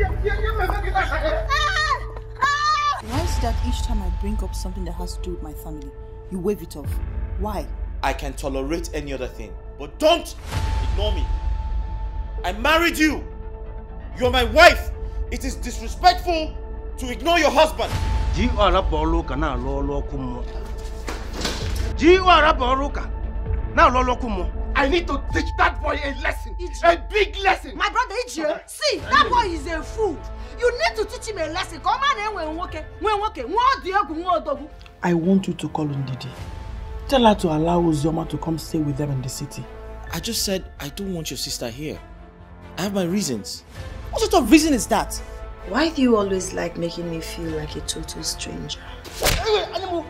Why is it that each time I bring up something that has to do with my family, you wave it off? Why? I can tolerate any other thing, but don't ignore me. I married you. You're my wife. It is disrespectful to ignore your husband. I need to teach that boy a lesson, a big lesson. My brother Ijeoma, see, that boy is a fool. You need to teach him a lesson. Come on, I want you to call on Didi. Tell her to allow Uzoma to come stay with them in the city. I just said I don't want your sister here. I have my reasons. What sort of reason is that? Why do you always like making me feel like a total stranger? Animal.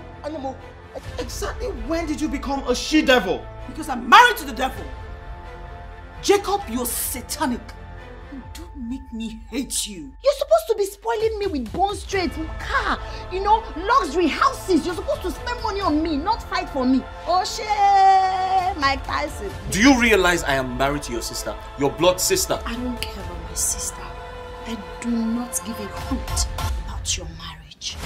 Exactly when did you become a she-devil? Because I'm married to the devil. Jacob, you're satanic. And don't make me hate you. You're supposed to be spoiling me with bone straight, car, you know, luxury houses. You're supposed to spend money on me, not fight for me. Oh, shit, Mike Tyson. Do you realize I am married to your sister? Your blood sister? I don't care about my sister. I do not give a hoot about your marriage.